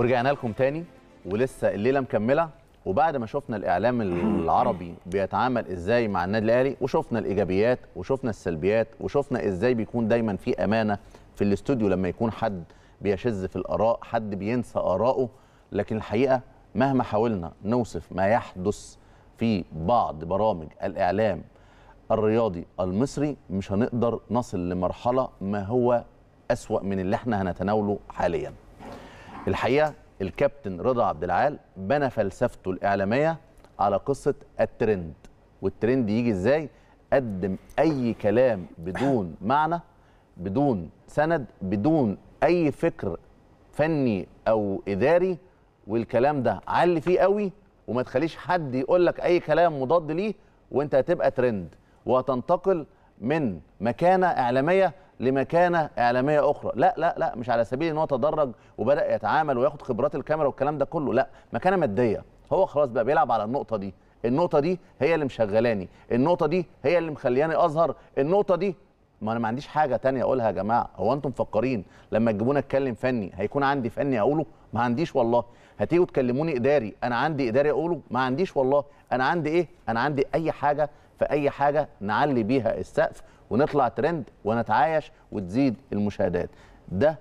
ورجعنا لكم تاني ولسه الليله مكمله. وبعد ما شفنا الاعلام العربي بيتعامل ازاي مع النادي الاهلي، وشفنا الايجابيات وشفنا السلبيات، وشفنا ازاي بيكون دايما في امانه في الاستوديو لما يكون حد بيشذ في الاراء، حد بينسى آراءه. لكن الحقيقه مهما حاولنا نوصف ما يحدث في بعض برامج الاعلام الرياضي المصري، مش هنقدر نصل لمرحله ما هو أسوأ من اللي احنا هنتناوله حاليا. الحقيقه الكابتن رضا عبد العال بنى فلسفته الاعلاميه على قصه الترند، والترند يجي ازاي؟ قدم اي كلام بدون معنى، بدون سند، بدون اي فكر فني او اداري، والكلام ده علي فيه قوي، وما تخليش حد يقول لك اي كلام مضاد ليه، وانت هتبقى ترند وهتنتقل من مكانه اعلاميه لمكانه اعلاميه اخرى. لا لا لا، مش على سبيل ان هو تدرج وبدا يتعامل وياخد خبرات الكاميرا والكلام ده كله، لا، مكانه ماديه. هو خلاص بقى بيلعب على النقطه دي، النقطه دي هي اللي مشغلاني، النقطه دي هي اللي مخلياني اظهر، النقطه دي. ما انا ما عنديش حاجه ثانيه اقولها يا جماعه. هو انتم مفكرين لما تجيبوني اتكلم فني هيكون عندي فني اقوله؟ ما عنديش والله. هتيجوا تكلموني اداري، انا عندي اداري اقوله؟ ما عنديش والله. انا عندي ايه؟ انا عندي اي حاجه، فاي حاجه نعلي بيها السقف ونطلع ترند ونتعايش وتزيد المشاهدات. ده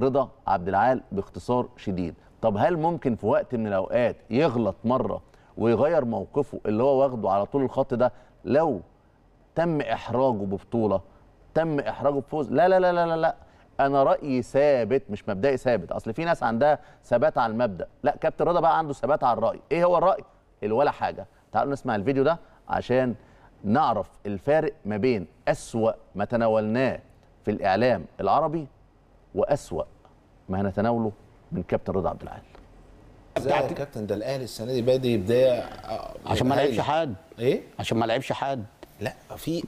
رضا عبد العال باختصار شديد. طب هل ممكن في وقت من الاوقات يغلط مره ويغير موقفه اللي هو واخده على طول الخط ده؟ لو تم احراجه ببطوله، تم احراجه بفوز، لا لا لا لا لا، انا رايي ثابت، مش مبدئي ثابت. اصل في ناس عندها ثبات على المبدا، لا، كابتن رضا بقى عنده ثبات على الراي. ايه هو الراي؟ الولا حاجه. تعالوا نسمع الفيديو ده عشان نعرف الفارق ما بين أسوأ ما تناولناه في الإعلام العربي وأسوأ ما هنتناوله من كابتن رضا عبد العال. بتاعت كابتن ده الأهلي السنة دي بادئ بداية عشان ما لعبش حد. إيه؟ عشان ما لعبش حد. لا، في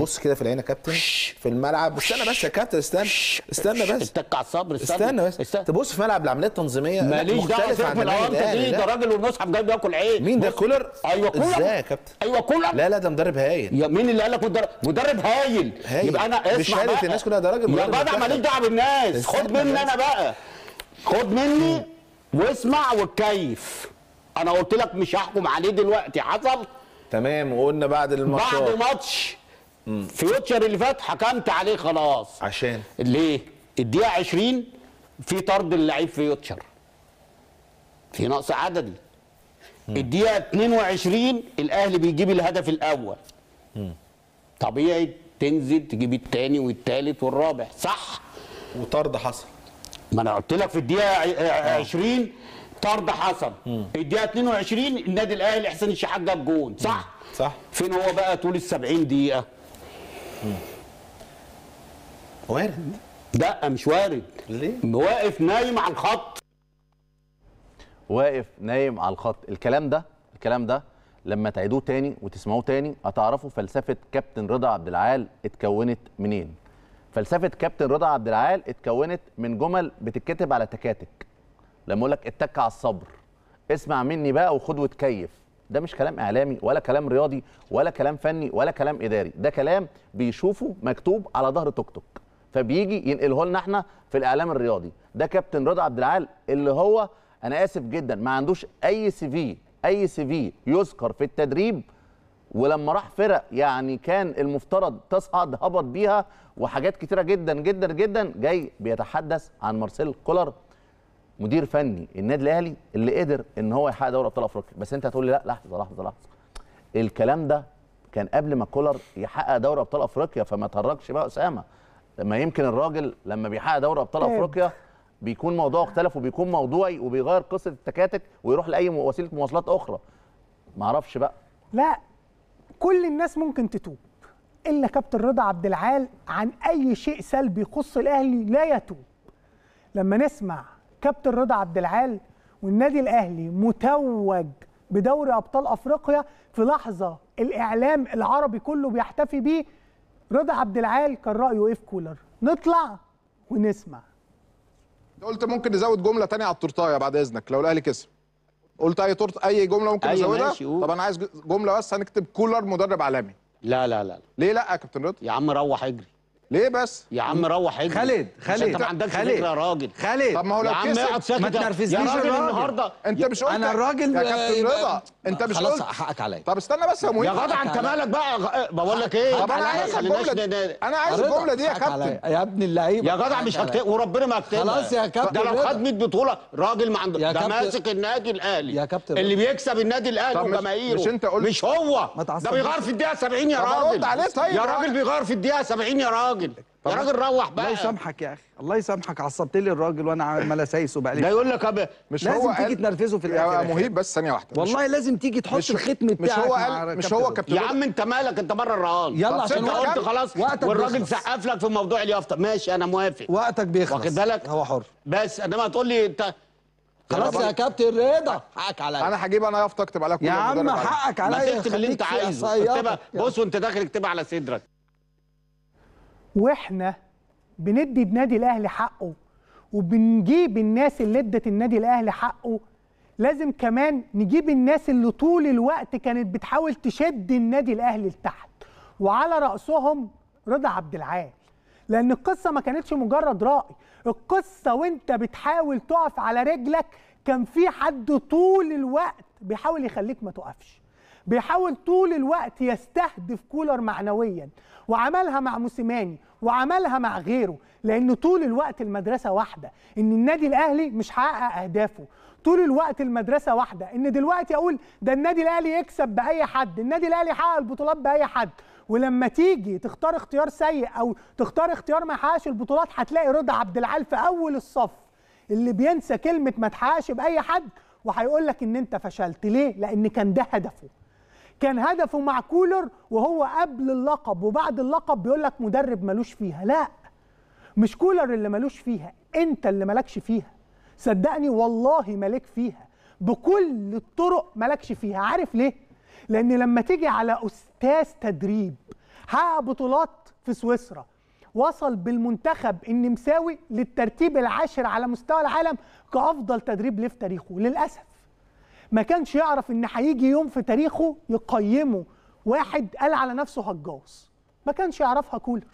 بص كده في العين يا كابتن في الملعب. استنى بس يا كابتن، استنى بس، اتك على الصبر، استنى بس، تبص في ملعب العمليه التنظيميه ماليش دعوه في الارض دي. ده راجل والمصحف جاي بياكل عين. مين ده؟ كولر. ايوه كولر. ازاي يا كابتن؟ ايوه كولر. لا لا، ده مدرب هايل. مين اللي قال لك مدرب هايل؟ يبقى انا اسمع بقى، الناس كلها ده راجل يا جدع، ماليش دعوه بالناس. خد مني انا بقى، خد مني واسمع وتكيف. انا قلت لك مش هحكم عليه دلوقتي، حصل تمام. وقلنا بعد الماتش، بعد ماتش فيوتشر اللي فات حكمت عليه خلاص. عشان ليه؟ الدقيقه 20 في طرد اللعيب فيوتشر، في نقص عددي. الدقيقه 22 الاهلي بيجيب الهدف الاول، طبيعي تنزل تجيب الثاني والثالث والرابع، صح؟ وطرد حصل. ما انا قلت لك في الدقيقه 20 طرد حصل. الدقيقه 22 النادي الاهلي حسين الشحات جاب جون، صح؟ صح. فين هو بقى طول ال 70 دقيقه؟ وارد؟ لا مش وارد. ليه؟ واقف نايم على الخط. واقف نايم على الخط. الكلام ده لما تعيدوه تاني وتسمعوه تاني هتعرفوا فلسفه كابتن رضا عبد العال اتكونت منين. فلسفه كابتن رضا عبد العال اتكونت من جمل بتتكتب على تكاتك. لما اقول لك اتك على الصبر، اسمع مني بقى وخد وتكيف، ده مش كلام اعلامي ولا كلام رياضي ولا كلام فني ولا كلام اداري، ده كلام بيشوفه مكتوب على ظهر توك توك فبيجي ينقله لنا احنا في الاعلام الرياضي. ده كابتن رضا عبد العال اللي هو انا اسف جدا ما عندوش اي سي في يذكر في التدريب، ولما راح فرق يعني كان المفترض تصعد هبط بيها وحاجات كتيره جدا جدا جدا. جاي بيتحدث عن مارسيل كولر مدير فني النادي الاهلي اللي قدر ان هو يحقق دوري ابطال افريقيا. بس انت هتقول لي لا، لحظه، الكلام ده كان قبل ما كولر يحقق دوري ابطال افريقيا، فما تهرجش بقى اسامه. ما يمكن الراجل لما بيحقق دوري ابطال افريقيا بيكون موضوع اختلف وبيكون موضوعي وبيغير قصه التكاتك ويروح لاي وسيله مواصلات اخرى. ما اعرفش بقى، لا، كل الناس ممكن تتوب الا كابتن رضا عبد العال عن اي شيء سلبي يخص الاهلي لا يتوب. لما نسمع كابتن رضا عبد العال والنادي الاهلي متوج بدوري ابطال افريقيا في لحظه الاعلام العربي كله بيحتفي بيه، رضا عبد العال كان رايه ايه في كولر؟ نطلع ونسمع. قلت ممكن نزود جمله ثانيه على التورتايه بعد اذنك لو الاهلي كسب. قلت اي جمله ممكن نزودها؟ طب انا عايز جمله بس، هنكتب كولر مدرب عالمي. لا لا لا، ليه لا يا كابتن رضا؟ يا عم روح اجري. ليه بس؟ يا عم روح اجري خالد انت ما عندكش فكره يا راجل. خالد طب ما هو لو كسب ما تنرفزنيش يا راجل النهارده. انت مش قلت انا الراجل يا كابتن رضا؟ انت مش قلت خلاص حقك عليا. طب استنى بس يا مهند يا غدا انت مالك بقى؟ بقول لك ايه؟ طب انا عايز الجمله، انا عايز الجمله دي يا كابتن يا ابن اللعيبه يا جدع. مش هكتب وربنا ما هكتبها. خلاص يا كابتن ده لو خد 100 بطوله راجل ما عنده. ده ماسك النادي الاهلي اللي بيكسب النادي الاهلي وجماهيره مش هو. ده بيغير في الدقيقه 70 يا راجل. يا راجل بيغير في الدقيقه 70 يا راجل. يا راجل روح بقى. الله يسامحك يا اخي، الله يسامحك، عصبت لي الراجل وانا عمال اسايسه بقى. ده يقول لك مش لازم هو تيجي تنرفزه في الاخر يا مهيب. بس ثانيه واحده والله لازم تيجي تحط الختم بتاعك. مش هو كابتن يا عم. انت مالك؟ انت بره الرعال. يلا عشان قلت خلاص والراجل سقف لك في موضوع اليافطه. ماشي انا موافق، وقتك بيخلص واخد بالك، هو حر. بس انما هتقول لي انت خلاص يا كابتن رضا حقك عليا. انا هجيب انا يافطه اكتب عليها كل يا عم حقك عليا. اكتب اللي انت عايزه. بص وانت داخل اكتبها على صدرك. واحنا بندي النادي الاهلي حقه وبنجيب الناس اللي ادت النادي الاهلي حقه، لازم كمان نجيب الناس اللي طول الوقت كانت بتحاول تشد النادي الاهلي لتحت، وعلى راسهم رضا عبد العال. لان القصه ما كانتش مجرد راي، القصه وانت بتحاول تقف على رجلك كان في حد طول الوقت بيحاول يخليك ما تقفش، بيحاول طول الوقت يستهدف كولر معنويا، وعملها مع موسيماني وعملها مع غيره. لأنه طول الوقت المدرسة واحدة، إن النادي الأهلي مش حقق أهدافه. طول الوقت المدرسة واحدة، إن دلوقتي أقول ده النادي الأهلي يكسب بأي حد، النادي الأهلي حقق البطولات بأي حد. ولما تيجي تختار اختيار سيء أو تختار اختيار ما يحققش البطولات، هتلاقي رضا عبد العال في أول الصف اللي بينسى كلمة ما تحققش بأي حد، وهيقول لك إن أنت فشلت. ليه؟ لأن كان ده هدفه. كان هدفه مع كولر وهو قبل اللقب وبعد اللقب بيقول لك مدرب ملوش فيها. لا، مش كولر اللي ملوش فيها، انت اللي مالكش فيها. صدقني والله مالك فيها بكل الطرق، مالكش فيها. عارف ليه؟ لان لما تيجي على استاذ تدريب حقق بطولات في سويسرا، وصل بالمنتخب النمساوي للترتيب العاشر على مستوى العالم كافضل تدريب ليه في تاريخه، للاسف ما كانش يعرف ان هيجي يوم في تاريخه يقيمه واحد قال على نفسه هجاص. ما كانش يعرفها كولر،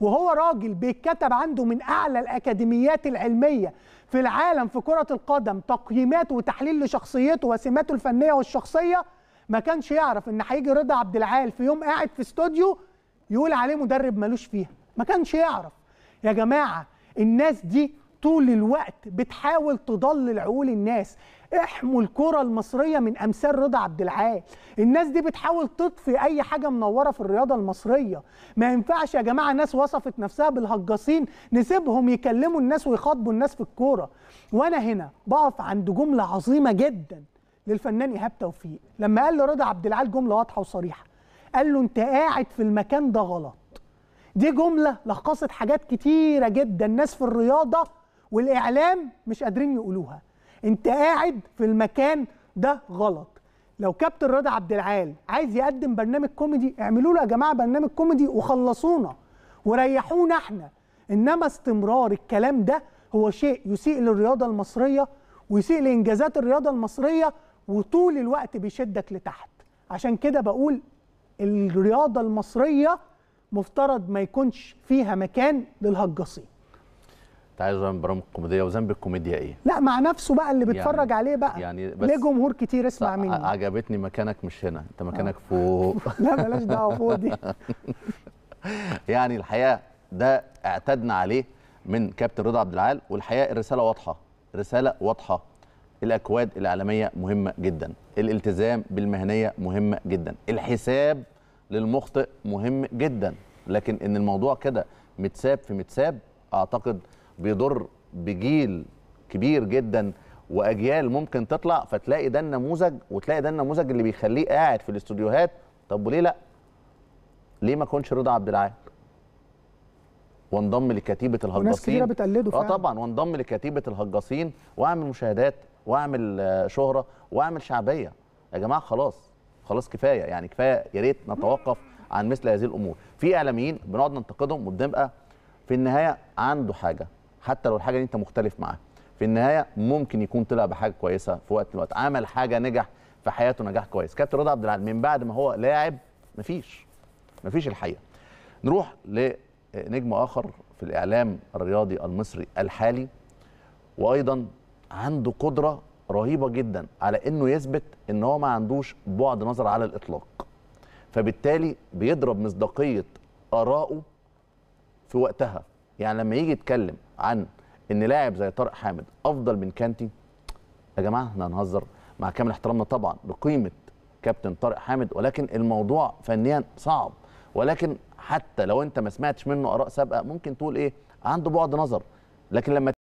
وهو راجل بيتكتب عنده من اعلى الاكاديميات العلميه في العالم في كره القدم تقييمات وتحليل لشخصيته وسماته الفنيه والشخصيه. ما كانش يعرف ان هيجي رضا عبد العال في يوم قاعد في استوديو يقول عليه مدرب مالوش فيها. ما كانش يعرف. يا جماعه الناس دي طول الوقت بتحاول تضلل عقول الناس. احموا الكره المصريه من امثال رضا عبد العال. الناس دي بتحاول تطفي اي حاجه منوره في الرياضه المصريه. ما ينفعش يا جماعه ناس وصفت نفسها بالهجاصين نسيبهم يكلموا الناس ويخاطبوا الناس في الكوره. وانا هنا بقف عند جمله عظيمه جدا للفنان ايهاب توفيق لما قال لرضا عبد العال جمله واضحه وصريحه، قال له انت قاعد في المكان ده غلط. دي جمله لخصت حاجات كتيره جدا الناس في الرياضه والاعلام مش قادرين يقولوها. انت قاعد في المكان ده غلط. لو كابتن رضا عبد العال عايز يقدم برنامج كوميدي اعملوا له يا جماعه برنامج كوميدي وخلصونا وريحونا احنا. انما استمرار الكلام ده هو شيء يسيء للرياضه المصريه ويسيء لانجازات الرياضه المصريه، وطول الوقت بيشدك لتحت. عشان كده بقول الرياضه المصريه مفترض ما يكونش فيها مكان للهجاصين. عايز اعمل برامج كوميديه وذنب الكوميديا ايه؟ لا مع نفسه بقى اللي بيتفرج عليه بقى. ليه جمهور كتير اسمع مني. عجبتني مكانك مش هنا، انت مكانك فوق. لا بلاش دعوه فوق دي. يعني الحقيقه ده اعتدنا عليه من كابتن رضا عبد العال، والحقيقه الرساله واضحه، رساله واضحه. الاكواد الاعلاميه مهمه جدا، الالتزام بالمهنيه مهمه جدا، الحساب للمخطئ مهم جدا، لكن ان الموضوع كده متساب في متساب اعتقد بيضر بجيل كبير جدا واجيال ممكن تطلع، فتلاقي ده النموذج وتلاقي ده النموذج اللي بيخليه قاعد في الاستوديوهات. طب وليه لا؟ ليه ما كونش رضا عبد العال وانضم لكتيبه الهجاصين؟ وناس كتيره بتقلده فعلا. طبعا وانضم لكتيبه الهجاصين واعمل مشاهدات واعمل شهره واعمل شعبيه. يا جماعه خلاص خلاص كفايه، يعني كفايه. يا ريت نتوقف عن مثل هذه الامور. في اعلاميين بنقعد ننتقدهم وبنبقى في النهايه عنده حاجه، حتى لو الحاجه دي انت مختلف معاها، في النهايه ممكن يكون طلع بحاجه كويسه في وقت من الوقت، عمل حاجه نجح في حياته نجاح كويس. كابتن رضا عبد العال من بعد ما هو لاعب مفيش الحقيقه. نروح نجم آخر في الإعلام الرياضي المصري الحالي، وأيضا عنده قدرة رهيبة جدا على أنه يثبت أنه هو ما عندوش بعد نظر على الإطلاق، فبالتالي بيضرب مصداقية آرائه في وقتها. يعني لما يجي يتكلم عن أن لاعب زي طارق حامد أفضل من كانتي، يا جماعة احنا هنهزر، مع كامل احترامنا طبعا لقيمة كابتن طارق حامد، ولكن الموضوع فنيا صعب. ولكن حتى لو انت ما سمعتش منه آراء سابقة ممكن تقول ايه، عنده بعد نظر. لكن لما